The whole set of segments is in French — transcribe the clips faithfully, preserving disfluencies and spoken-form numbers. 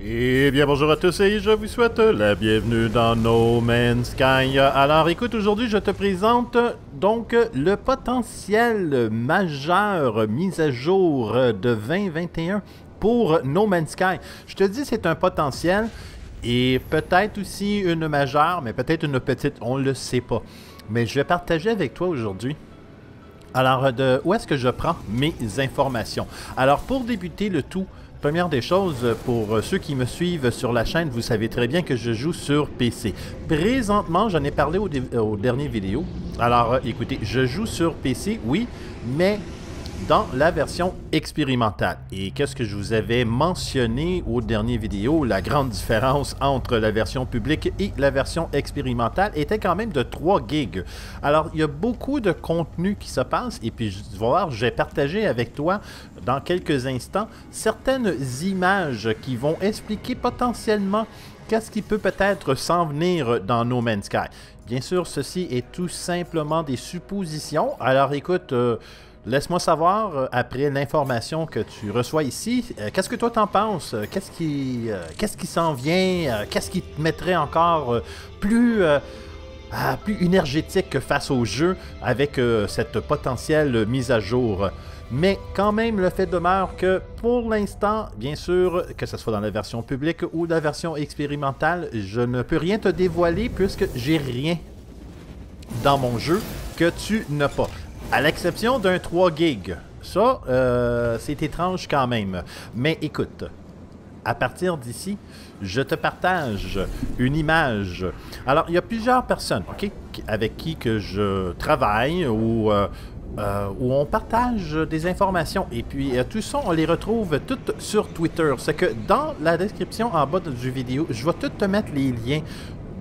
Eh bien bonjour à tous et je vous souhaite la bienvenue dans No Man's Sky. Alors écoute, aujourd'hui je te présente donc le potentiel majeur mise à jour de vingt vingt et un pour No Man's Sky. Je te dis c'est un potentiel et peut-être aussi une majeure, mais peut-être une petite, on ne le sait pas. Mais je vais partager avec toi aujourd'hui. Alors de où est-ce que je prends mes informations? Alors pour débuter le tout, première des choses, pour ceux qui me suivent sur la chaîne, vous savez très bien que je joue sur P C. Présentement, j'en ai parlé au, au dernier vidéo. Alors, écoutez, je joue sur P C, oui, mais dans la version expérimentale. Et qu'est-ce que je vous avais mentionné au dernier vidéo? La grande différence entre la version publique et la version expérimentale était quand même de trois gigs. Alors, il y a beaucoup de contenu qui se passe et puis, je vais voir, j'ai partagé avec toi dans quelques instants certaines images qui vont expliquer potentiellement qu'est-ce qui peut peut-être s'en venir dans No Man's Sky. Bien sûr, ceci est tout simplement des suppositions. Alors, écoute... Euh, Laisse-moi savoir, euh, après l'information que tu reçois ici, euh, qu'est-ce que toi t'en penses? Qu'est-ce qui euh, qu'est-ce qui s'en vient? Euh, qu'est-ce qui te mettrait encore euh, plus, euh, ah, plus énergétique face au jeu avec euh, cette potentielle mise à jour? Mais quand même, le fait demeure que pour l'instant, bien sûr, que ce soit dans la version publique ou la version expérimentale, je ne peux rien te dévoiler puisque j'ai rien dans mon jeu que tu n'as pas. À l'exception d'un trois gigs. Ça, euh, c'est étrange quand même. Mais écoute, à partir d'ici, je te partage une image. Alors, il y a plusieurs personnes, ok, avec qui que je travaille ou euh, euh, où on partage des informations. Et puis, euh, tout ça, on les retrouve toutes sur Twitter. C'est que dans la description en bas du vidéo, je vais tout te mettre les liens,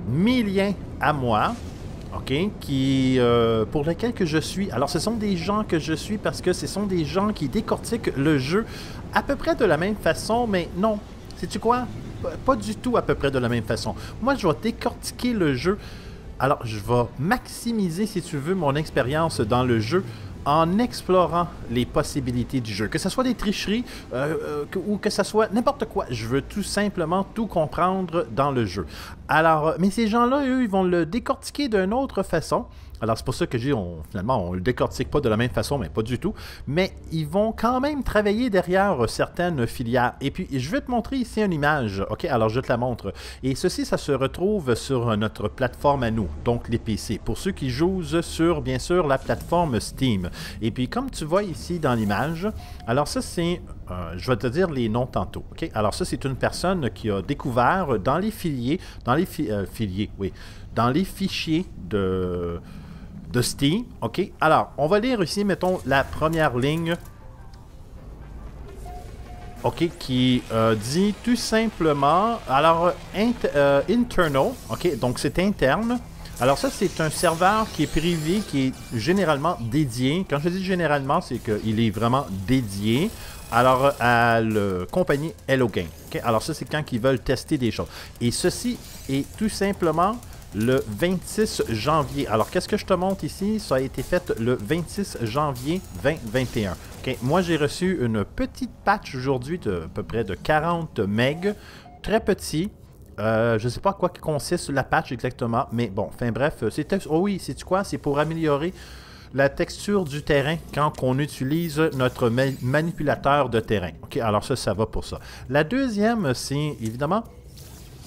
mes liens à moi. OK, qui, euh, pour lesquels que je suis. Alors, ce sont des gens que je suis parce que ce sont des gens qui décortiquent le jeu à peu près de la même façon, mais non. Sais-tu quoi? Pas du tout à peu près de la même façon. Moi, je vais décortiquer le jeu. Alors, je vais maximiser, si tu veux, mon expérience dans le jeu en explorant les possibilités du jeu. Que ce soit des tricheries euh, euh, que, ou que ce soit n'importe quoi. Je veux tout simplement tout comprendre dans le jeu. Alors, mais ces gens-là, eux, ils vont le décortiquer d'une autre façon. Alors, c'est pour ça que je dis, on, finalement, on ne le décortique pas de la même façon, mais pas du tout. Mais ils vont quand même travailler derrière certaines filières. Et puis, je vais te montrer ici une image. OK, alors je te la montre. Et ceci, ça se retrouve sur notre plateforme à nous, donc les P C. Pour ceux qui jouent sur, bien sûr, la plateforme Steam. Et puis, comme tu vois ici dans l'image, alors ça, c'est... Euh, je vais te dire les noms tantôt. OK? Alors ça, c'est une personne qui a découvert dans les filiers, dans les fi euh, filiers, oui, dans les fichiers de... de Steam, OK? Alors, on va lire ici, mettons, la première ligne, OK, qui euh, dit tout simplement, alors, int euh, internal, OK, donc c'est interne. Alors ça, c'est un serveur qui est privé, qui est généralement dédié. Quand je dis généralement, c'est qu'il est vraiment dédié, alors, à la compagnie Hello Games, OK? Alors ça, c'est quand ils veulent tester des choses. Et ceci est tout simplement... le vingt-six janvier. Alors, qu'est-ce que je te montre ici? Ça a été fait le vingt-six janvier deux mille vingt et un. Okay. Moi, j'ai reçu une petite patch aujourd'hui de à peu près de quarante mégas. Très petit. Euh, je ne sais pas à quoi consiste la patch exactement, mais bon, enfin bref, c'était... Oh oui, sais-tu quoi? C'est pour améliorer la texture du terrain quand on utilise notre ma manipulateur de terrain. Okay. Alors ça, ça va pour ça. La deuxième, c'est évidemment...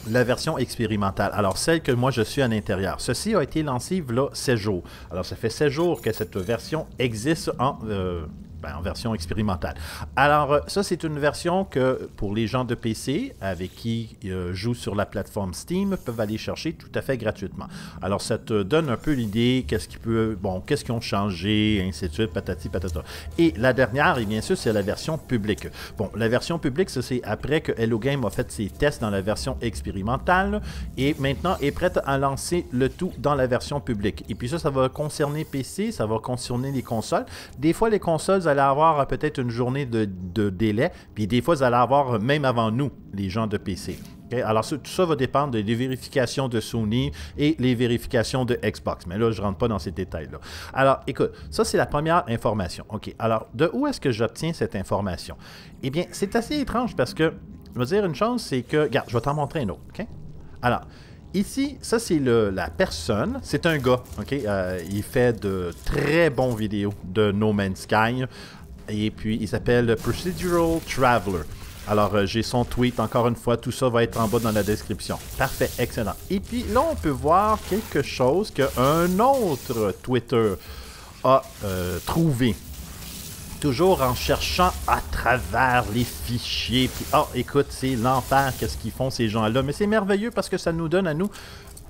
la version expérimentale, alors celle que moi je suis à l'intérieur. Ceci a été lancé là seize jours. Alors ça fait seize jours que cette version existe en, euh, ben, en version expérimentale. Alors ça c'est une version que pour les gens de P C avec qui euh, jouent sur la plateforme Steam peuvent aller chercher tout à fait gratuitement. Alors ça te donne un peu l'idée qu'est-ce qui peut, bon, qu'est-ce qu'ils ont changé, ainsi de suite, patati patata. Et la dernière, et bien sûr, c'est la version publique. Bon, la version publique, c'est après que Hello Games a fait ses tests dans la version expérimentale. Et maintenant est prête à lancer le tout dans la version publique. Et puis ça, ça va concerner P C, ça va concerner les consoles. Des fois, les consoles, vous allez avoir peut-être une journée de, de délai, puis des fois, vous allez avoir même avant nous, les gens de P C. Okay? Alors tout ça va dépendre des vérifications de Sony et les vérifications de Xbox. Mais là, je ne rentre pas dans ces détails-là. Alors, écoute, ça, c'est la première information. OK, alors, de où est-ce que j'obtiens cette information? Eh bien, c'est assez étrange parce que je vais dire une chose, c'est que... Regarde, je vais t'en montrer un autre, OK? Alors, ici, ça c'est la personne, c'est un gars, OK? Euh, il fait de très bons vidéos de No Man's Sky, et puis il s'appelle Procedural Traveler. Alors, euh, j'ai son tweet, encore une fois, tout ça va être en bas dans la description. Parfait, excellent. Et puis là, on peut voir quelque chose qu'un autre Twitter a euh, trouvé. Toujours en cherchant à travers les fichiers. Puis, oh, écoute, c'est l'enfer qu'est-ce qu'ils font ces gens-là. Mais c'est merveilleux parce que ça nous donne à nous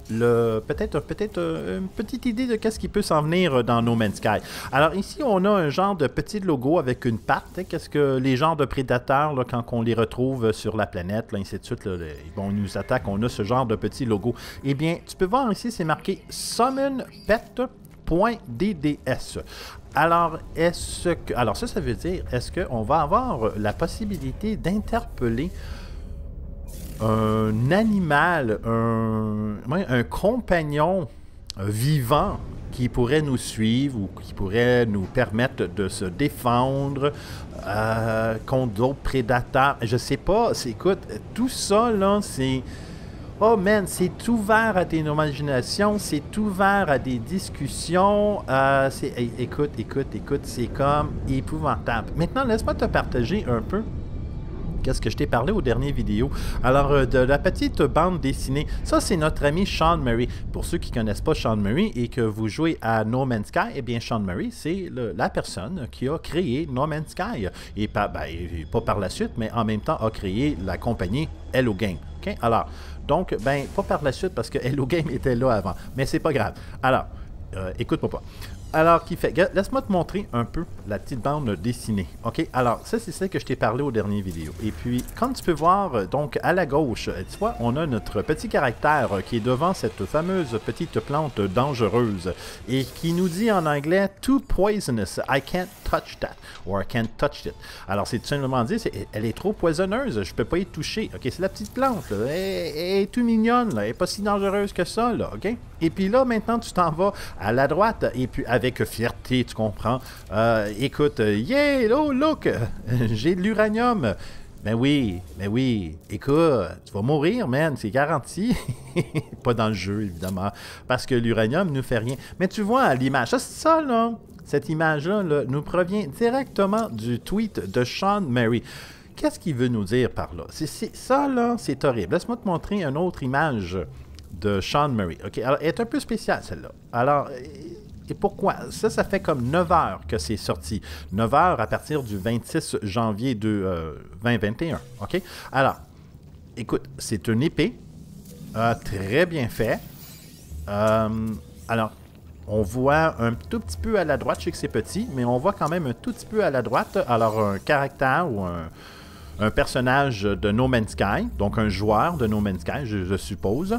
le peut-être peut-être une petite idée de qu'est-ce qui peut s'en venir dans No Man's Sky. Alors ici, on a un genre de petit logo avec une patte. Hein, qu'est-ce que les genres de prédateurs, là, quand on les retrouve sur la planète, là, ainsi de suite, là, bon, ils nous attaquent, on a ce genre de petit logo. Eh bien, tu peux voir ici, c'est marqué Summon Pet. .dds. Alors, est-ce que... Alors, ça, ça veut dire, est-ce qu'on va avoir la possibilité d'interpeller un animal, un, un compagnon vivant qui pourrait nous suivre ou qui pourrait nous permettre de se défendre euh, contre d'autres prédateurs? Je sais pas. Écoute, tout ça, là, c'est... Oh man, c'est ouvert à tes imaginations, c'est ouvert à des discussions, euh, c'est, écoute, écoute, écoute, c'est comme épouvantable. Maintenant, laisse-moi te partager un peu qu'est-ce que je t'ai parlé aux dernières vidéos. Alors, de la petite bande dessinée, ça c'est notre ami Sean Murray. Pour ceux qui ne connaissent pas Sean Murray et que vous jouez à No Man's Sky, eh bien Sean Murray, c'est la personne qui a créé No Man's Sky. Et pas, ben, pas par la suite, mais en même temps a créé la compagnie Hello Games. Okay? Alors, donc, ben, pas par la suite parce que Hello Game était là avant. Mais c'est pas grave. Alors, euh, écoute-moi pas. Alors, qui fait... Laisse-moi te montrer un peu la petite bande dessinée. OK? Alors, ça, c'est celle que je t'ai parlé aux dernières vidéos. Et puis, comme tu peux voir, donc, à la gauche, tu vois, on a notre petit caractère qui est devant cette fameuse petite plante dangereuse et qui nous dit en anglais « Too poisonous, I can't touch that » ou « I can't touch it ». Alors, c'est tout simplement dit, c'est, elle est trop poisonneuse, je peux pas y toucher. OK? C'est la petite plante, là. Elle, elle est tout mignonne, là. Elle est pas si dangereuse que ça, là. OK? Et puis là, maintenant, tu t'en vas à la droite et puis avec fierté, tu comprends. Euh, écoute, yeah, oh, look, j'ai de l'uranium. Ben oui, ben oui, écoute, tu vas mourir, man, c'est garanti. Pas dans le jeu, évidemment, parce que l'uranium ne fait rien. Mais tu vois, l'image, ça, c'est ça, là. Cette image-là là, nous provient directement du tweet de Sean Murray. Qu'est-ce qu'il veut nous dire par là? C'est, c'est, ça, là, c'est horrible. Laisse-moi te montrer une autre image de Sean Murray. OK, alors, elle est un peu spéciale, celle-là. Alors... Et pourquoi? Ça, ça fait comme neuf heures que c'est sorti. neuf heures à partir du vingt-six janvier de, euh, deux mille vingt et un. OK? Alors, écoute, c'est une épée. Euh, très bien fait. Euh, alors, on voit un tout petit peu à la droite. Je sais que c'est petit, mais on voit quand même un tout petit peu à la droite. Alors, un caractère ou un... un personnage de No Man's Sky. Donc, un joueur de No Man's Sky, je, je suppose.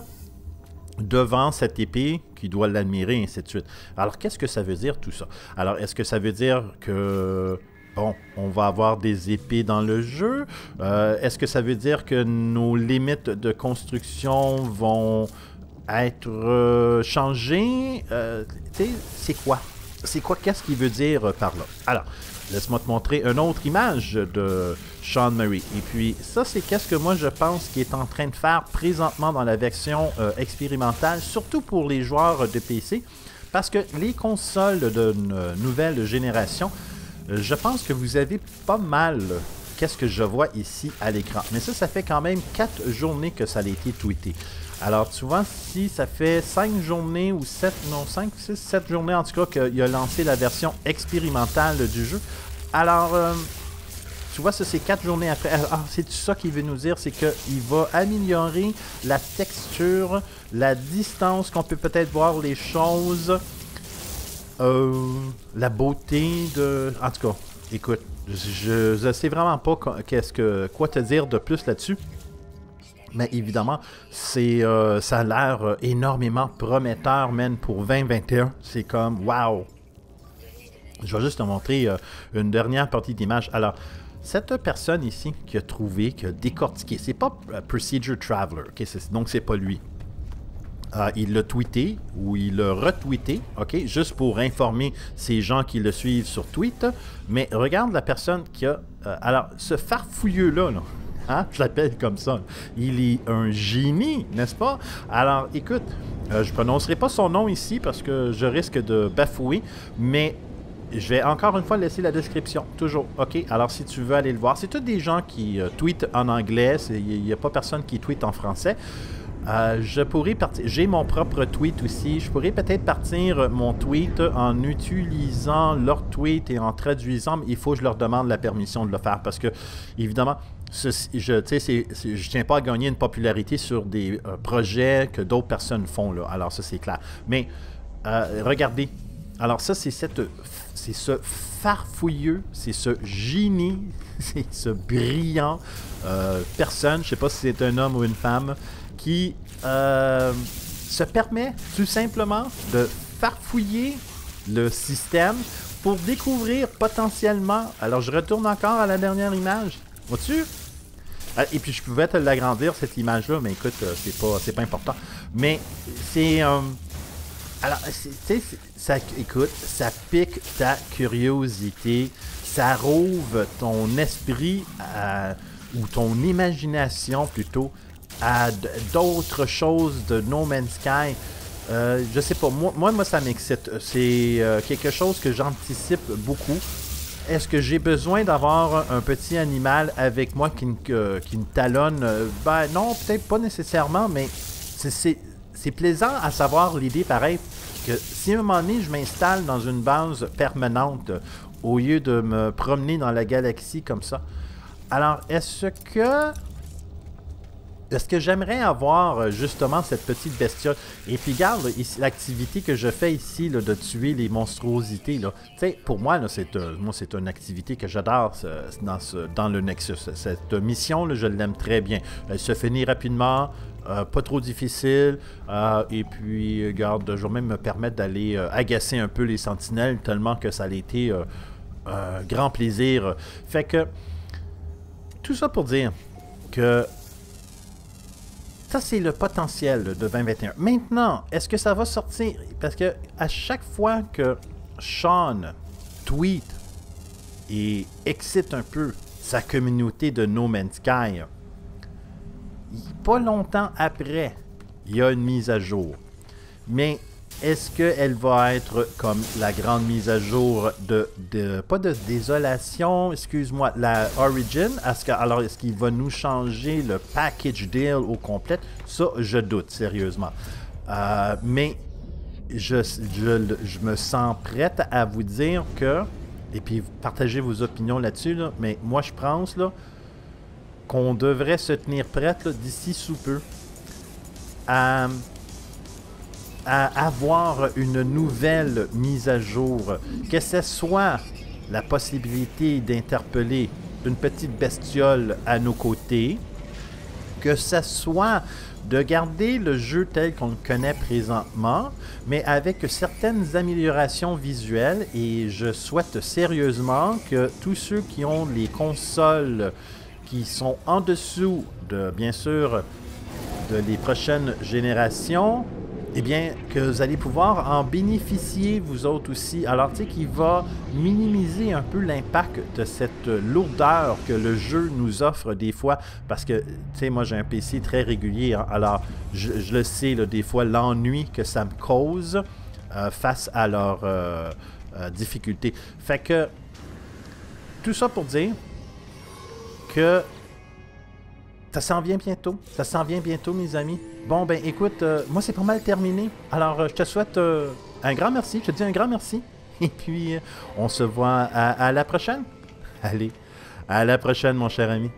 Devant cette épée qui doit l'admirer, ainsi de suite. Alors, qu'est-ce que ça veut dire, tout ça? Alors, est-ce que ça veut dire que, bon, on va avoir des épées dans le jeu? Euh, est-ce que ça veut dire que nos limites de construction vont être euh, changées? Euh, tu sais, c'est quoi? C'est quoi? Qu'est-ce qu'il veut dire par là? Alors, laisse-moi te montrer une autre image de Sean Murray. Et puis, ça, c'est qu'est-ce que moi, je pense qu'il est en train de faire présentement dans la version euh, expérimentale, surtout pour les joueurs de P C, parce que les consoles de nouvelle génération, je pense que vous avez pas mal qu'est-ce que je vois ici à l'écran. Mais ça, ça fait quand même quatre journées que ça a été tweeté. Alors, tu vois, si ça fait cinq journées ou sept, non, cinq, six, sept journées, en tout cas, qu'il a lancé la version expérimentale du jeu. Alors, euh, tu vois, ça, c'est quatre journées après. Ah, c'est ça qu'il veut nous dire, c'est qu'il va améliorer la texture, la distance qu'on peut peut-être voir les choses, euh, la beauté de... En tout cas, écoute, je ne sais vraiment pas qu'est-ce que quoi te dire de plus là-dessus. Mais évidemment, c'est, euh, ça a l'air euh, énormément prometteur, même pour vingt vingt et un. C'est comme, waouh! Je vais juste te montrer euh, une dernière partie d'image. Alors, cette personne ici qui a trouvé, qui a décortiqué, c'est pas euh, Procedure Traveler, okay? Donc c'est pas lui. Euh, il l'a tweeté ou il l'a retweeté, ok, juste pour informer ces gens qui le suivent sur Twitter. Mais regarde la personne qui a... Euh, alors, ce farfouilleux-là, là. Hein? Je l'appelle comme ça. Il est un génie, n'est-ce pas? Alors, écoute, euh, je ne prononcerai pas son nom ici parce que je risque de bafouer, mais je vais encore une fois laisser la description, toujours. OK, alors si tu veux aller le voir, c'est tous des gens qui euh, tweetent en anglais, il n'y a pas personne qui tweet en français. Euh, je pourrais partir. J'ai mon propre tweet aussi. Je pourrais peut-être partir mon tweet en utilisant leur tweet et en traduisant. Il faut que je leur demande la permission de le faire parce que, évidemment, ce, je ne tiens pas à gagner une popularité sur des euh, projets que d'autres personnes font. Là. Alors, ça, c'est clair. Mais euh, regardez. Alors, ça, c'est cette. C'est ce farfouilleux, c'est ce génie, c'est ce brillant euh, personne. Je ne sais pas si c'est un homme ou une femme. Qui euh, se permet tout simplement de farfouiller le système pour découvrir potentiellement... Alors, je retourne encore à la dernière image. Vois-tu? Et puis, je pouvais te l'agrandir, cette image-là, mais écoute, c'est pas, c'est pas important. Mais c'est... Euh, alors, tu sais, ça, écoute, ça pique ta curiosité, ça rouvre ton esprit à, ou ton imagination, plutôt, à d'autres choses de No Man's Sky. Euh, je sais pas, moi, moi, moi ça m'excite. C'est euh, quelque chose que j'anticipe beaucoup. Est-ce que j'ai besoin d'avoir un petit animal avec moi qui, euh, qui me talonne? Ben non, peut-être pas nécessairement, mais c'est plaisant à savoir l'idée pareil. Que si à un moment donné, je m'installe dans une base permanente au lieu de me promener dans la galaxie comme ça. Alors, est-ce que... Est-ce que j'aimerais avoir justement cette petite bestiole? Et puis regarde, l'activité que je fais ici là, de tuer les monstruosités, là. Pour moi, c'est euh, une activité que j'adore dans, dans le Nexus. Cette mission, là, je l'aime très bien. Elle se finit rapidement, euh, pas trop difficile. Euh, et puis, regarde, je vais même me permettre d'aller euh, agacer un peu les sentinelles tellement que ça a été euh, euh, grand plaisir. Fait que, tout ça pour dire que... Ça, c'est le potentiel de vingt vingt et un. Maintenant, est-ce que ça va sortir? Parce que à chaque fois que Sean tweet et excite un peu sa communauté de No Man's Sky, pas longtemps après, il y a une mise à jour. Mais est-ce qu'elle va être comme la grande mise à jour de... de pas de désolation, excuse-moi, la Origin? Est-ce que, alors, est-ce qu'il va nous changer le package deal au complet? Ça, je doute, sérieusement. Euh, mais je, je, je me sens prête à vous dire que... Et puis, partagez vos opinions là-dessus, là, mais moi, je pense qu'on devrait se tenir prête d'ici sous peu à... à avoir une nouvelle mise à jour, que ce soit la possibilité d'interpeller une petite bestiole à nos côtés, que ce soit de garder le jeu tel qu'on le connaît présentement, mais avec certaines améliorations visuelles, et je souhaite sérieusement que tous ceux qui ont les consoles qui sont en dessous de, bien sûr, de les prochaines générations, eh bien, que vous allez pouvoir en bénéficier vous autres aussi. Alors, tu sais, qui va minimiser un peu l'impact de cette lourdeur que le jeu nous offre des fois. Parce que, tu sais, moi, j'ai un P C très régulier. Hein? Alors, je, je le sais, là, des fois, l'ennui que ça me cause euh, face à leurs euh, euh, difficultés. Fait que, tout ça pour dire que... Ça s'en vient bientôt. Ça s'en vient bientôt, mes amis. Bon, ben écoute, euh, moi, c'est pas mal terminé. Alors, euh, je te souhaite euh, un grand merci. Je te dis un grand merci. Et puis, euh, on se voit à, à la prochaine. Allez, à la prochaine, mon cher ami.